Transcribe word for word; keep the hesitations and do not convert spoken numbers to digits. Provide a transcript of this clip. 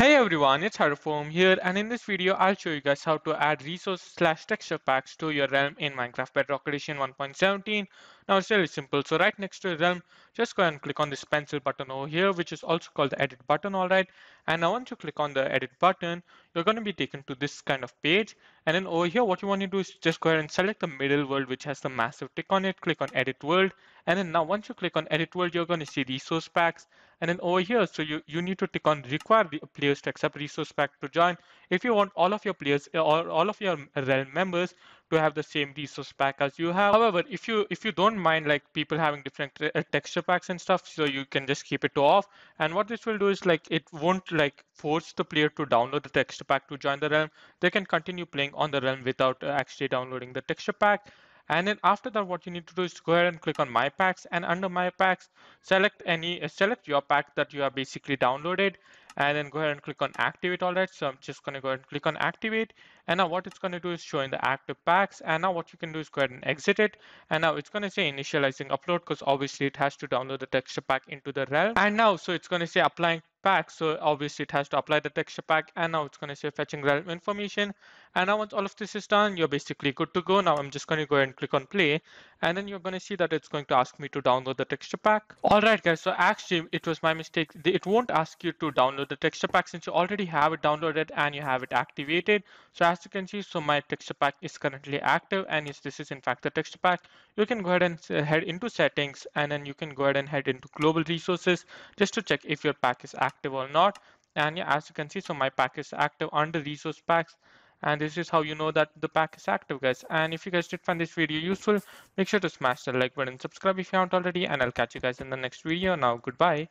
Hey everyone, it's Hydro Foam here, and in this video I'll show you guys how to add resource slash texture packs to your realm in Minecraft Bedrock edition one point seventeen. Now it's really simple. So right next to your realm, just go ahead and click on this pencil button over here, which is also called the edit button. Alright, and now once you click on the edit button, you're going to be taken to this kind of page, and then over here what you want to do is just go ahead and select the middle world, which has the massive tick on it. Click on edit world, and then now once you click on edit world, you're going to see resource packs. And then over here, so you, you need to tick on require the players to accept resource pack to join. If you want all of your players or all of your realm members to have the same resource pack as you have. However, if you if you don't mind like people having different uh, texture packs and stuff, so you can just keep it to off. And what this will do is like it won't like force the player to download the texture pack to join the realm. They can continue playing on the realm without uh, actually downloading the texture pack. And then after that, what you need to do is go ahead and click on my packs, and under my packs, select any uh, select your pack that you have basically downloaded, and then go ahead and click on activate. All right, so I'm just going to go ahead and click on activate, and now what it's going to do is show in the active packs. And now what you can do is go ahead and exit it, and now it's going to say initializing upload, because obviously it has to download the texture pack into the realm. And now so it's going to say applying pack, so obviously it has to apply the texture pack. And now it's going to say fetching realm information, and now once all of this is done, you're basically good to go. Now I'm just going to go ahead and click on play, and then you're going to see that it's going to ask me to download the texture pack. All right guys, so actually it was my mistake. It won't ask you to download the texture pack since you already have it downloaded and you have it activated. So as you can see, so my texture pack is currently active, and yes, this is in fact the texture pack. You can go ahead and head into settings, and then you can go ahead and head into global resources just to check if your pack is active or not. And yeah, as you can see, so my pack is active under resource packs. And this is how you know that the pack is active, guys. And if you guys did find this video useful, make sure to smash the like button, subscribe if you haven't already, and I'll catch you guys in the next video. Now, goodbye.